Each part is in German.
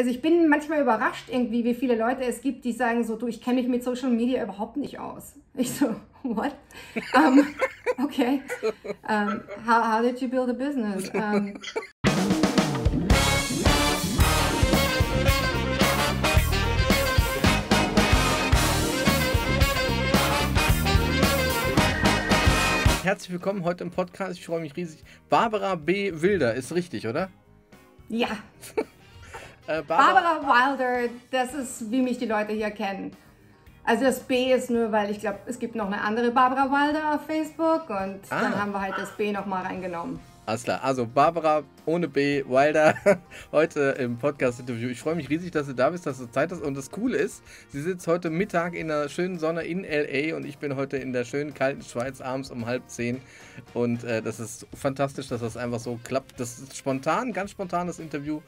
also ich bin manchmal überrascht irgendwie, wie viele Leute es gibt, die sagen so, du, ich kenne mich mit Social Media überhaupt nicht aus. Ich so, what? Okay, how did you build a business? Herzlich willkommen heute im Podcast, ich freue mich riesig. Barbara B. Wilder, ist richtig, oder? Ja. Barbara Wilder, das ist, wie mich die Leute hier kennen. Also das B ist nur, weil ich glaube, es gibt noch eine andere Barbara Wilder auf Facebook und dann haben wir halt das B nochmal reingenommen. Alles klar, also Barbara ohne B, Wilder, heute im Podcast-Interview. Ich freue mich riesig, dass du da bist, dass du Zeit hast. Und das Coole ist, sie sitzt heute Mittag in der schönen Sonne in LA und ich bin heute in der schönen kalten Schweiz abends um 9:30. Und das ist fantastisch, dass das einfach so klappt. Das ist spontan, ganz spontanes Interview.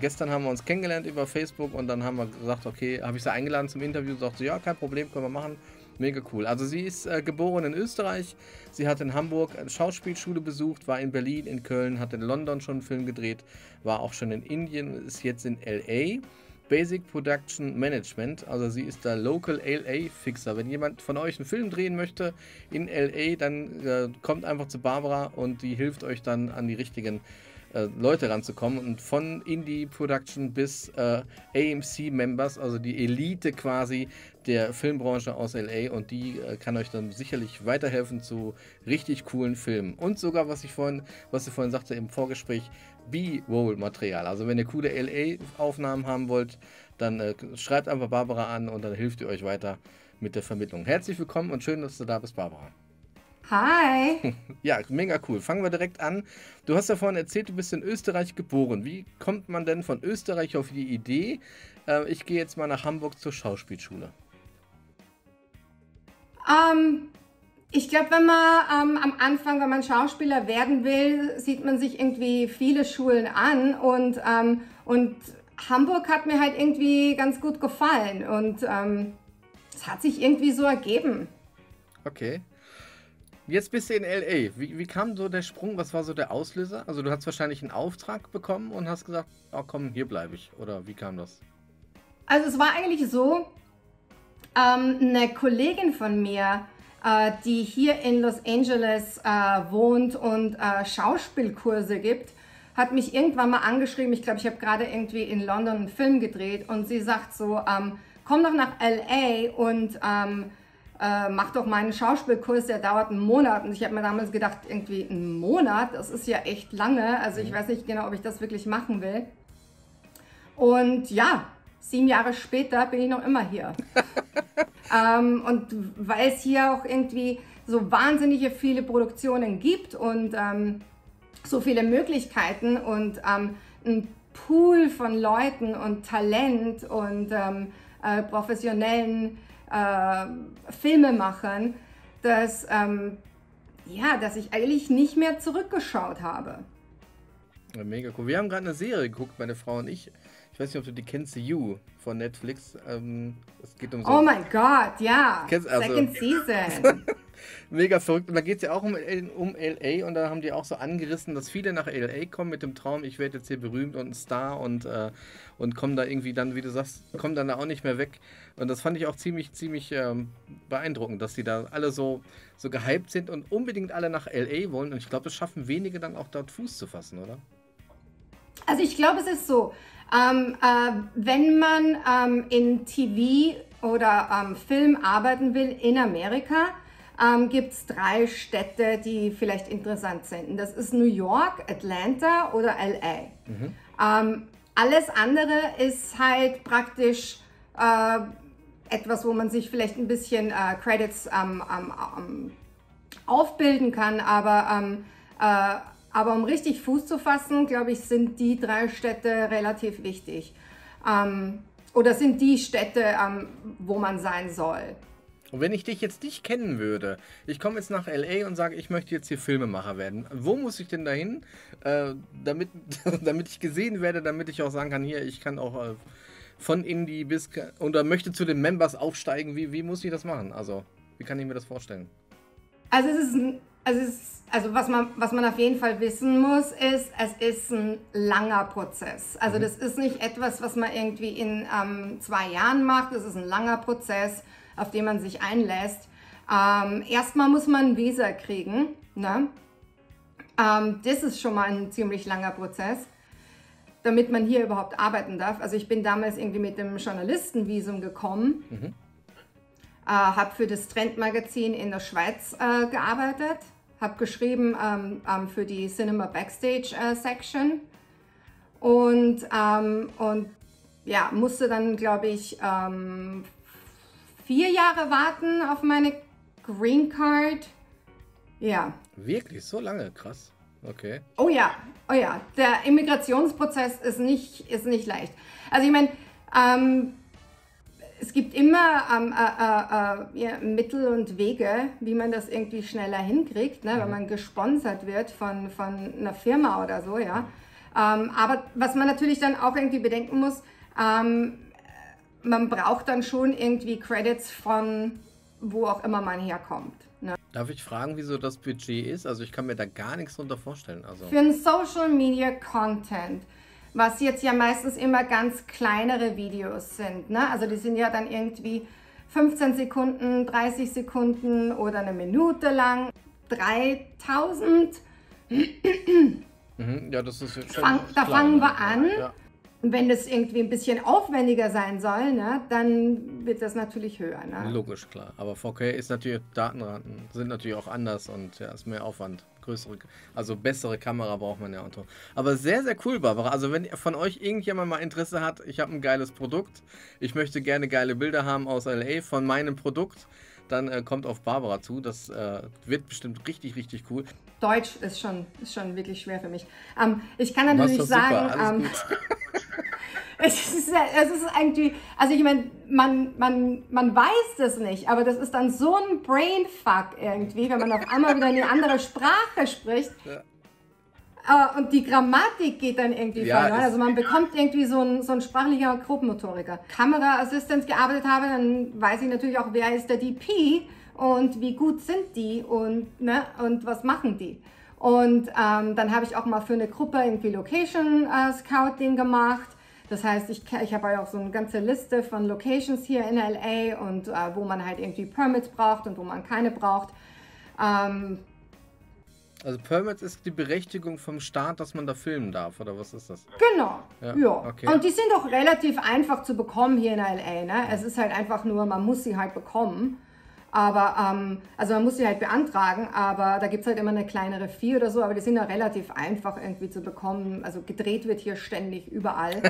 Gestern haben wir uns kennengelernt über Facebook und dann haben wir gesagt, okay, habe ich sie eingeladen zum Interview, sagt sie, ja, kein Problem, können wir machen, mega cool. Also sie ist geboren in Österreich, sie hat in Hamburg eine Schauspielschule besucht, war in Berlin, in Köln, hat in London schon einen Film gedreht, war auch schon in Indien, ist jetzt in LA, Basic Production Management, also sie ist der Local LA Fixer. Wenn jemand von euch einen Film drehen möchte in LA, dann kommt einfach zu Barbara und die hilft euch dann an die richtigen Leute ranzukommen und von Indie-Production bis AMC-Members, also die Elite quasi der Filmbranche aus LA und die kann euch dann sicherlich weiterhelfen zu richtig coolen Filmen und sogar, was ich vorhin sagte im Vorgespräch, B-Roll-Material. Also wenn ihr coole LA-Aufnahmen haben wollt, dann schreibt einfach Barbara an und dann hilft ihr euch weiter mit der Vermittlung. Herzlich willkommen und schön, dass du da bist, Barbara. Hi! Ja, mega cool. Fangen wir direkt an. Du hast ja vorhin erzählt, du bist in Österreich geboren. Wie kommt man denn von Österreich auf die Idee, ich gehe jetzt mal nach Hamburg zur Schauspielschule? Ich glaube, wenn man am Anfang, wenn man Schauspieler werden will, sieht man sich irgendwie viele Schulen an und Hamburg hat mir halt irgendwie ganz gut gefallen und es hat sich irgendwie so ergeben. Okay. Jetzt bist du in LA. Wie kam so der Sprung? Was war so der Auslöser? Also du hast wahrscheinlich einen Auftrag bekommen und hast gesagt, oh komm, hier bleibe ich. Oder wie kam das? Also es war eigentlich so, eine Kollegin von mir, die hier in Los Angeles wohnt und Schauspielkurse gibt, hat mich irgendwann mal angeschrieben. Ich glaube, ich habe gerade irgendwie in London einen Film gedreht und sie sagt so, komm doch nach LA und mach doch meinen Schauspielkurs, der dauert einen Monat. Und ich habe mir damals gedacht, irgendwie einen Monat, das ist ja echt lange. Also ich weiß nicht genau, ob ich das wirklich machen will. Und ja, 7 Jahre später bin ich noch immer hier. Und weil es hier auch irgendwie so wahnsinnige viele Produktionen gibt und so viele Möglichkeiten und ein Pool von Leuten und Talent und professionellen Filme machen, dass ich eigentlich nicht mehr zurückgeschaut habe. Ja, mega cool. Wir haben gerade eine Serie geguckt, meine Frau und ich. Ich weiß nicht, ob du die kennst, You von Netflix. Es geht um so. Oh mein Gott, ja. Kennst, also, Second Season. Mega verrückt. Und da geht es ja auch um LA und da haben die auch so angerissen, dass viele nach LA kommen mit dem Traum, ich werde jetzt hier berühmt und ein Star und kommen da irgendwie dann, wie du sagst, kommen dann da auch nicht mehr weg. Und das fand ich auch ziemlich beeindruckend, dass die da alle so gehypt sind und unbedingt alle nach LA wollen. Und ich glaube, es schaffen wenige dann auch dort Fuß zu fassen, oder? Also ich glaube, es ist so, wenn man in TV oder Film arbeiten will in Amerika, gibt es 3 Städte, die vielleicht interessant sind. Und das ist New York, Atlanta oder LA. Mhm. Alles andere ist halt praktisch etwas, wo man sich vielleicht ein bisschen Credits aufbilden kann, aber um richtig Fuß zu fassen, glaube ich, sind die 3 Städte relativ wichtig. Oder sind die Städte, wo man sein soll. Und wenn ich dich jetzt nicht kennen würde, ich komme jetzt nach LA und sage, ich möchte jetzt hier Filmemacher werden. Wo muss ich denn dahin, damit ich gesehen werde, damit ich auch sagen kann, hier, ich kann auch von Indie bis, oder möchte zu den Members aufsteigen, wie muss ich das machen? Also, wie kann ich mir das vorstellen? Also es ist Also, was man auf jeden Fall wissen muss, ist, es ist ein langer Prozess. Also das ist nicht etwas, was man irgendwie in 2 Jahren macht. Es ist ein langer Prozess, auf den man sich einlässt. Erstmal muss man ein Visa kriegen, ne? Das ist schon mal ein ziemlich langer Prozess, damit man hier überhaupt arbeiten darf. Also ich bin damals irgendwie mit dem Journalistenvisum gekommen, habe für das Trendmagazin in der Schweiz gearbeitet, habe geschrieben für die Cinema Backstage Section und ja, musste dann, glaube ich, 4 Jahre warten auf meine Green Card. Ja. Wirklich? So lange? Krass. Okay. Oh ja, oh ja. Der Immigrationsprozess ist nicht leicht. Also ich meine, es gibt immer ja, Mittel und Wege, wie man das irgendwie schneller hinkriegt, ne, wenn man gesponsert wird von einer Firma oder so, ja. Aber was man natürlich dann auch irgendwie bedenken muss, man braucht dann schon irgendwie Credits von wo auch immer man herkommt. Ne? Darf ich fragen, wieso das Budget ist? Also ich kann mir da gar nichts drunter vorstellen. Also. Für einen Social Media Content, was jetzt ja meistens immer ganz kleinere Videos sind, ne? Also die sind ja dann irgendwie 15 Sekunden, 30 Sekunden oder 1 Minute lang. 3000? Ja, das ist jetzt schon da fangen wir an. Ja. Und wenn das irgendwie ein bisschen aufwendiger sein soll, ne, dann wird das natürlich höher. Ne? Logisch, klar. Aber 4K ist natürlich, Datenraten sind natürlich auch anders und ja, ist mehr Aufwand. Größere, also bessere Kamera braucht man ja auch. Aber sehr, sehr cool, Barbara. Also wenn von euch irgendjemand mal Interesse hat, ich habe ein geiles Produkt, ich möchte gerne geile Bilder haben aus LA von meinem Produkt, dann kommt auf Barbara zu. Das wird bestimmt richtig, richtig cool. Deutsch ist schon wirklich schwer für mich. Ich kann natürlich sagen, es ist irgendwie, also ich meine, man weiß das nicht, aber das ist dann so ein Brainfuck irgendwie, wenn man auf einmal wieder eine andere Sprache spricht. Ja. Und die Grammatik geht dann irgendwie verloren. Also man bekommt irgendwie so ein sprachlicher Grobmotoriker. Kameraassistent gearbeitet habe, dann weiß ich natürlich auch, wer ist der DP und wie gut sind die und, ne, und was machen die. Und dann habe ich auch mal für eine Gruppe irgendwie Location Scouting gemacht. Das heißt, ich habe ja auch so eine ganze Liste von Locations hier in LA und wo man halt irgendwie Permits braucht und wo man keine braucht. Also Permits ist die Berechtigung vom Staat, dass man da filmen darf, oder was ist das? Genau, ja. Okay. Und die sind doch relativ einfach zu bekommen hier in LA, ne? Es ist halt einfach nur, man muss sie halt bekommen, aber, also man muss sie halt beantragen, aber da gibt es halt immer eine kleinere Fee oder so, aber die sind ja relativ einfach irgendwie zu bekommen, also gedreht wird hier ständig überall.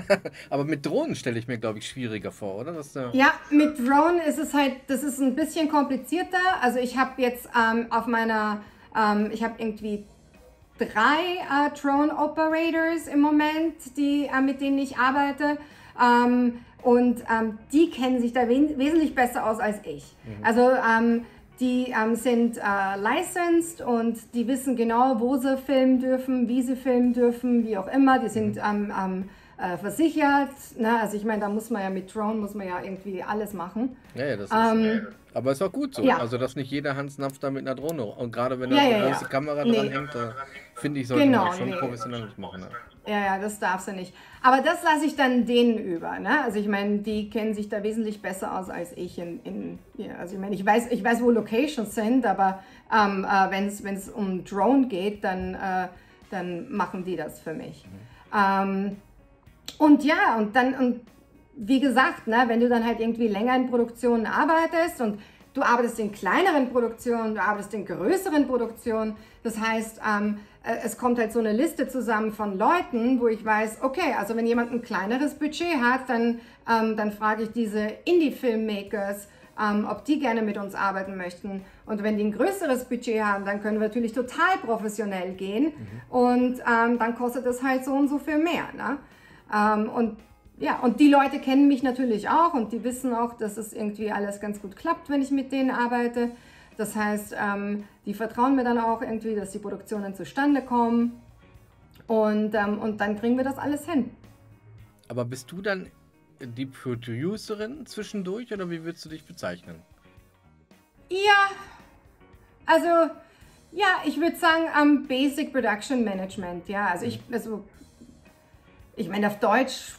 Aber mit Drohnen stelle ich mir, glaube ich, schwieriger vor, oder? Das, ja, mit Drohnen ist es halt, das ist ein bisschen komplizierter, also ich habe jetzt auf meiner... ich habe irgendwie 3 Drone Operators im Moment, die, mit denen ich arbeite und die kennen sich da wesentlich besser aus als ich. Also die sind licensed und die wissen genau, wo sie filmen dürfen, wie sie filmen dürfen, wie auch immer. Die sind versichert, ne? Also ich meine, da muss man ja mit Drone, muss man ja irgendwie alles machen. Ja, ja, das ist, aber ist auch gut so, ja. Also dass nicht jeder Hans-Napf da mit einer Drohne, und gerade wenn da eine große Kamera dran hängt, finde ich, sollte man schon professionell machen. Ne? Ja, ja, das darf sie nicht. Aber das lasse ich dann denen über, ne? Also ich meine, die kennen sich da wesentlich besser aus als ich. Ja, also ich meine, ich weiß, wo Locations sind, aber wenn es um Drone geht, dann machen die das für mich. Und ja, und wie gesagt, ne, wenn du dann halt irgendwie länger in Produktionen arbeitest und du arbeitest in kleineren Produktionen, du arbeitest in größeren Produktionen, das heißt, es kommt halt so eine Liste zusammen von Leuten, wo ich weiß, okay, also wenn jemand ein kleineres Budget hat, dann frage ich diese Indie-Filmmakers, ob die gerne mit uns arbeiten möchten. Und wenn die ein größeres Budget haben, dann können wir natürlich total professionell gehen und dann kostet es halt so und so viel mehr, ne? Und ja, und die Leute kennen mich natürlich auch und die wissen auch, dass es irgendwie alles ganz gut klappt, wenn ich mit denen arbeite. Das heißt, die vertrauen mir dann auch irgendwie, dass die Produktionen zustande kommen und dann kriegen wir das alles hin. Aber bist du dann die Producerin zwischendurch oder wie würdest du dich bezeichnen? Ja, also Ja, ich würde sagen Basic Production Management. Ja, also ich meine, auf Deutsch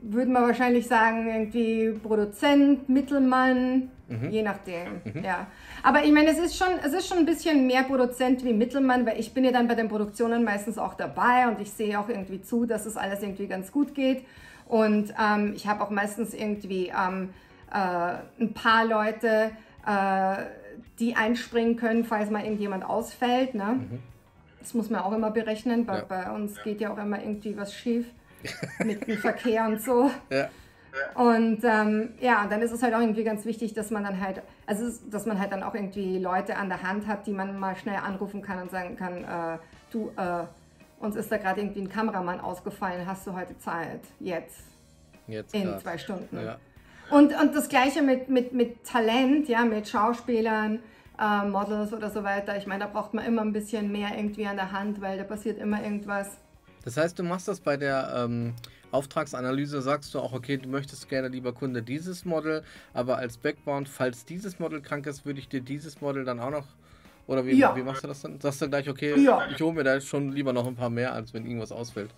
würde man wahrscheinlich sagen, irgendwie Produzent, Mittelmann, je nachdem. Ja. Aber ich meine, es ist schon ein bisschen mehr Produzent wie Mittelmann, weil ich bin ja dann bei den Produktionen meistens auch dabei und ich sehe auch irgendwie zu, dass es alles irgendwie ganz gut geht. Und ich habe auch meistens irgendwie ein paar Leute, die einspringen können, falls mal irgendjemand ausfällt. Ne? Das muss man auch immer berechnen, weil bei uns geht ja auch immer irgendwie was schief mit dem Verkehr und so. Ja. Und ja, dann ist es halt auch irgendwie ganz wichtig, dass man dann halt, dass man dann auch irgendwie Leute an der Hand hat, die man mal schnell anrufen kann und sagen kann, du, uns ist da gerade irgendwie ein Kameramann ausgefallen, hast du heute Zeit? Jetzt in 2 Stunden. Ja. Und das Gleiche mit Talent, ja, mit Schauspielern, Models oder so weiter. Ich meine, da braucht man immer ein bisschen mehr irgendwie an der Hand, weil da passiert immer irgendwas. Das heißt, du machst das bei der Auftragsanalyse, sagst du auch, okay, du möchtest gerne, lieber Kunde, dieses Model, aber als Background, falls dieses Model krank ist, würde ich dir dieses Model dann auch noch, oder wie, wie machst du das dann? Sagst du gleich, okay, ich hole mir da jetzt schon lieber noch ein paar mehr, als wenn irgendwas ausfällt.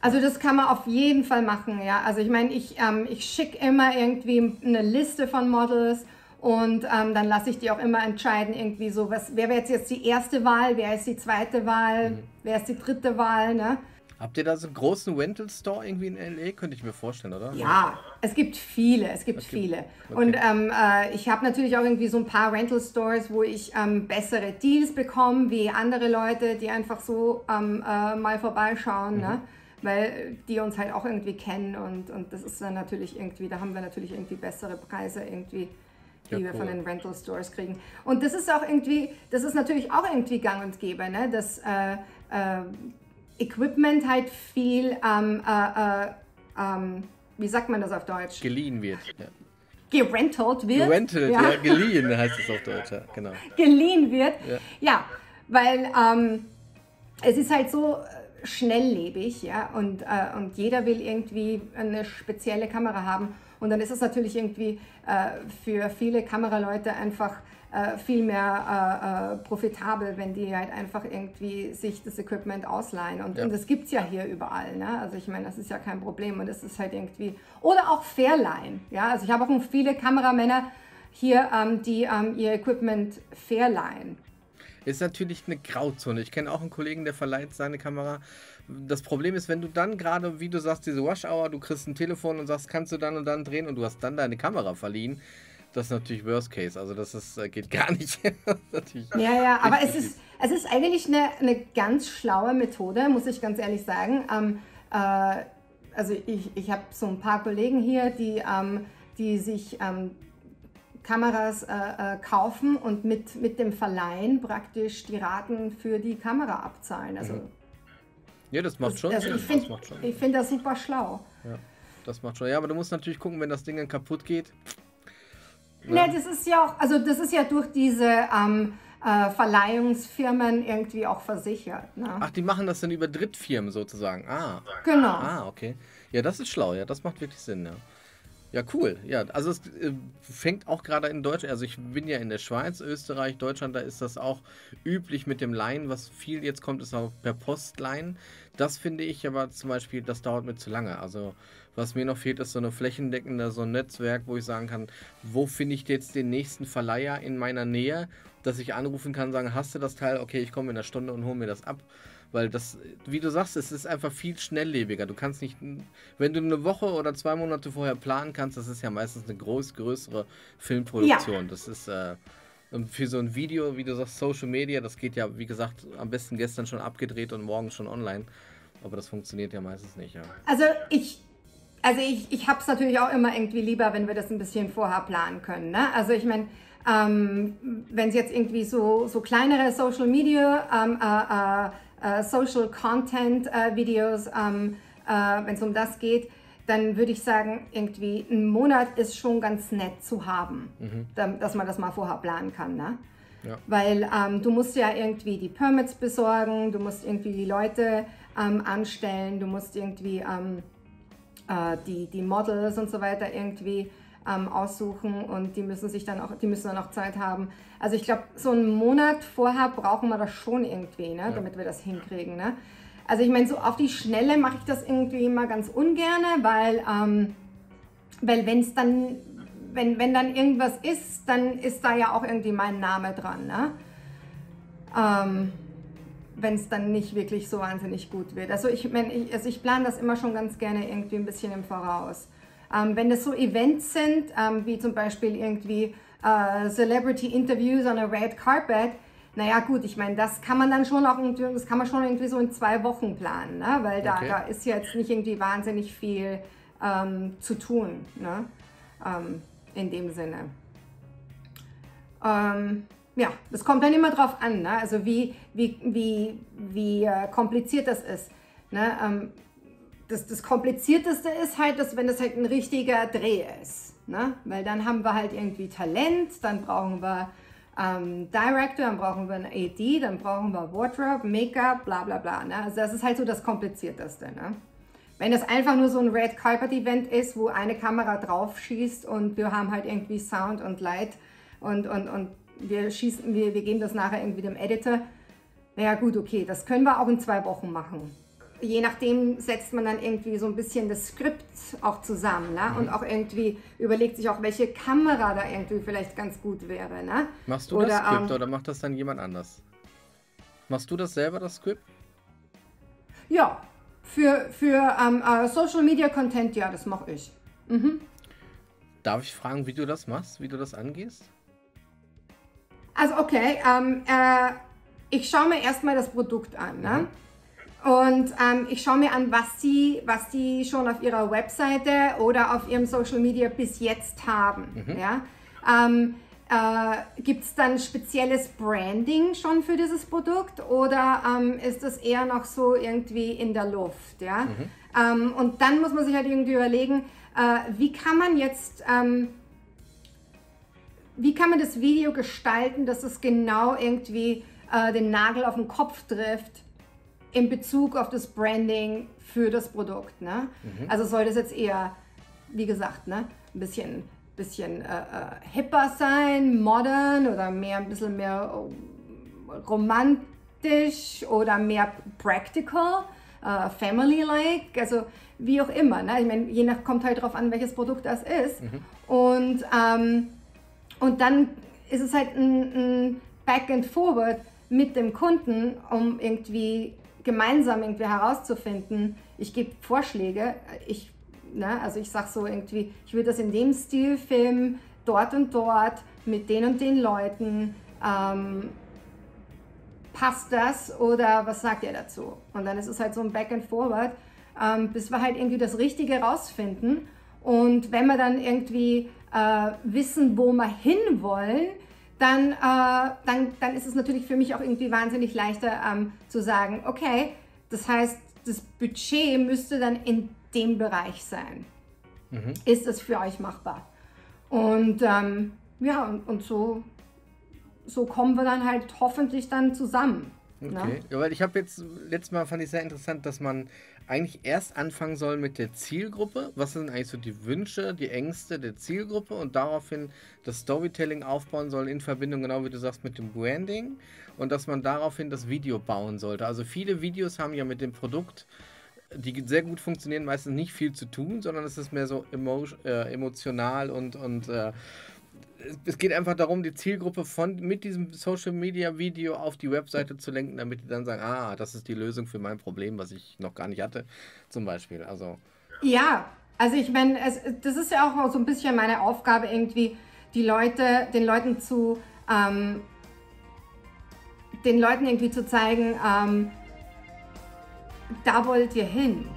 Also das kann man auf jeden Fall machen, ja. Also ich meine, ich schicke immer irgendwie eine Liste von Models und dann lasse ich die auch immer entscheiden, irgendwie so, wer wäre jetzt die erste Wahl, wer ist die zweite Wahl, wer ist die dritte Wahl, ne? Habt ihr da so einen großen Rental-Store irgendwie in LA? Könnte ich mir vorstellen, oder? Ja, es gibt viele, Okay. Und ich habe natürlich auch irgendwie so ein paar Rental-Stores, wo ich bessere Deals bekomme, wie andere Leute, die einfach so mal vorbeischauen, ne? Weil die uns halt auch irgendwie kennen und das ist dann natürlich irgendwie, da haben wir natürlich irgendwie bessere Preise irgendwie, die wir von den Rental Stores kriegen. Und das ist auch irgendwie, das ist natürlich auch irgendwie gang und gäbe, ne? Dass Equipment halt viel, wie sagt man das auf Deutsch? Geliehen wird. Ja. Gerentelt wird. Gerentelt, ja. Ja, geliehen heißt es auf Deutsch, ja, genau. Geliehen wird, ja weil es ist halt so schnelllebig, ja, und jeder will irgendwie eine spezielle Kamera haben und dann ist es natürlich irgendwie für viele Kameraleute einfach viel mehr profitabel, wenn die halt einfach irgendwie sich das Equipment ausleihen und das gibt es ja hier überall, ne? Also ich meine, das ist ja kein Problem und es ist halt irgendwie, oder auch Fairleihen, ja, also ich habe auch viele Kameramänner hier, die ihr Equipment fairleihen. Ist natürlich eine Grauzone. Ich kenne auch einen Kollegen, der verleiht seine Kamera. Das Problem ist, wenn du dann gerade, wie du sagst, diese Rush-Hour, du kriegst ein Telefon und sagst, kannst du dann und dann drehen und du hast dann deine Kamera verliehen, das ist natürlich Worst Case. Also das ist, geht gar nicht. Ja, aber es ist eigentlich eine ganz schlaue Methode, muss ich ganz ehrlich sagen. Also ich habe so ein paar Kollegen hier, die sich Kameras kaufen und mit dem Verleihen praktisch die Raten für die Kamera abzahlen. Also, ja, das macht schon. Also ich finde das super schlau. Ja, das macht schon. Ja, aber du musst natürlich gucken, wenn das Ding dann kaputt geht. Ja, das ist ja auch, also das ist ja durch diese Verleihungsfirmen irgendwie auch versichert. Ne? Ach, die machen das dann über Drittfirmen sozusagen. Ah. Genau. Ah, okay. Ja, das ist schlau. Ja, das macht wirklich Sinn, ja. Ja, cool. Ja, also es fängt auch gerade in Deutschland, also ich bin ja in der Schweiz, Österreich, Deutschland, da ist das auch üblich mit dem Leihen. Was viel jetzt kommt, ist auch per Post leihen. Das finde ich aber zum Beispiel, das dauert mir zu lange. Also was mir noch fehlt, ist so eine flächendeckende, so ein Netzwerk, wo ich sagen kann, wo finde ich jetzt den nächsten Verleiher in meiner Nähe, dass ich anrufen kann, sagen, hast du das Teil? Okay, ich komme in einer Stunde und hole mir das ab. Weil das, wie du sagst, es ist einfach viel schnelllebiger. Du kannst nicht, wenn du eine Woche oder 2 Monate vorher planen kannst, das ist ja meistens eine größere Filmproduktion. Ja. Das ist für so ein Video, wie du sagst, Social Media, das geht ja, wie gesagt, am besten gestern schon abgedreht und morgen schon online. Aber das funktioniert ja meistens nicht. Ja. Also ich habe es natürlich auch immer irgendwie lieber, wenn wir das ein bisschen vorher planen können. Ne? Also ich meine, wenn es jetzt irgendwie so kleinere Social Media Social Content Videos, wenn es um das geht, dann würde ich sagen, irgendwie ein Monat ist schon ganz nett zu haben, dass man das mal vorher planen kann, ne? Ja. Weil du musst ja irgendwie die Permits besorgen, du musst irgendwie die Leute anstellen, du musst irgendwie die Models und so weiter irgendwie aussuchen, und die müssen dann auch Zeit haben. Also ich glaube, so einen Monat vorher brauchen wir das schon irgendwie, ne? Ja. Damit wir das hinkriegen. Ne? Also ich meine, so auf die Schnelle mache ich das irgendwie immer ganz ungerne, weil, wenn dann irgendwas ist, dann ist da ja auch irgendwie mein Name dran. Ne? Wenn es dann nicht wirklich so wahnsinnig gut wird. Also ich plane das immer schon ganz gerne irgendwie ein bisschen im Voraus. Wenn das so Events sind, wie zum Beispiel irgendwie Celebrity Interviews on a Red Carpet, naja gut, ich meine, das kann man dann schon auch irgendwie, das kann man schon irgendwie so in 2 Wochen planen, ne? Weil da, okay, da ist jetzt nicht irgendwie wahnsinnig viel zu tun, ne? In dem Sinne. Ja, das kommt dann immer drauf an, ne? Also wie kompliziert das ist, ne? Das Komplizierteste ist halt, dass wenn das halt ein richtiger Dreh ist, ne? Weil dann haben wir halt irgendwie Talent, dann brauchen wir Director, dann brauchen wir ein AD, dann brauchen wir Wardrobe, Make-up, bla bla bla, ne? Also das ist halt so das Komplizierteste, ne? Wenn das einfach nur so ein Red Carpet Event ist, wo eine Kamera drauf schießt und wir haben halt irgendwie Sound und Light und wir geben das nachher irgendwie dem Editor, naja gut, okay, das können wir auch in 2 Wochen machen. Je nachdem setzt man dann irgendwie so ein bisschen das Skript auch zusammen, ne? Und auch irgendwie überlegt sich auch, welche Kamera da irgendwie vielleicht ganz gut wäre. Ne? Machst du das Skript oder macht das dann jemand anders? Machst du das selber, das Skript? Ja, für Social Media Content, ja, das mache ich. Mhm. Darf ich fragen, wie du das machst, wie du das angehst? Also okay, ich schaue mir erstmal das Produkt an. Ne? Mhm. Und ich schaue mir an, was die schon auf ihrer Webseite oder auf ihrem Social Media bis jetzt haben. Mhm. Ja? Gibt es dann spezielles Branding schon für dieses Produkt oder ist das eher noch so irgendwie in der Luft? Ja? Mhm. Und dann muss man sich halt irgendwie überlegen, wie kann man jetzt... wie kann man das Video gestalten, dass es genau irgendwie den Nagel auf den Kopf trifft in Bezug auf das Branding für das Produkt, ne? Mhm. Also soll das jetzt eher, wie gesagt, ne, ein bisschen hipper sein, modern oder mehr, ein bisschen mehr romantisch oder mehr practical, family-like, also wie auch immer, ne? Ich meine, je nach, kommt halt drauf an, welches Produkt das ist. Mhm. Und dann ist es halt ein Back and Forward mit dem Kunden, um irgendwie gemeinsam irgendwie herauszufinden. Ich gebe Vorschläge, also ich sage so irgendwie, ich würde das in dem Stil filmen, dort und dort, mit den und den Leuten. Passt das oder was sagt ihr dazu? Und dann ist es halt so ein Back and Forward, bis wir halt irgendwie das Richtige rausfinden. Und wenn wir dann irgendwie wissen, wo wir hinwollen, dann ist es natürlich für mich auch irgendwie wahnsinnig leichter zu sagen, okay, das heißt, das Budget müsste dann in dem Bereich sein. Mhm. Ist das für euch machbar? Und ja, und so kommen wir dann halt hoffentlich dann zusammen. Okay, ja, weil ich habe jetzt, letztes Mal fand ich sehr interessant, dass man eigentlich erst anfangen soll mit der Zielgruppe. Was sind eigentlich so die Wünsche, die Ängste der Zielgruppe und daraufhin das Storytelling aufbauen soll in Verbindung, genau wie du sagst, mit dem Branding, und dass man daraufhin das Video bauen sollte. Also viele Videos haben ja mit dem Produkt, die sehr gut funktionieren, meistens nicht viel zu tun, sondern es ist mehr so emotional und es geht einfach darum, die Zielgruppe mit diesem Social-Media-Video auf die Webseite zu lenken, damit die dann sagen, ah, das ist die Lösung für mein Problem, was ich noch gar nicht hatte, zum Beispiel. Also. Ja, also ich meine, das ist ja auch so ein bisschen meine Aufgabe, irgendwie den Leuten irgendwie zu zeigen, da wollt ihr hin.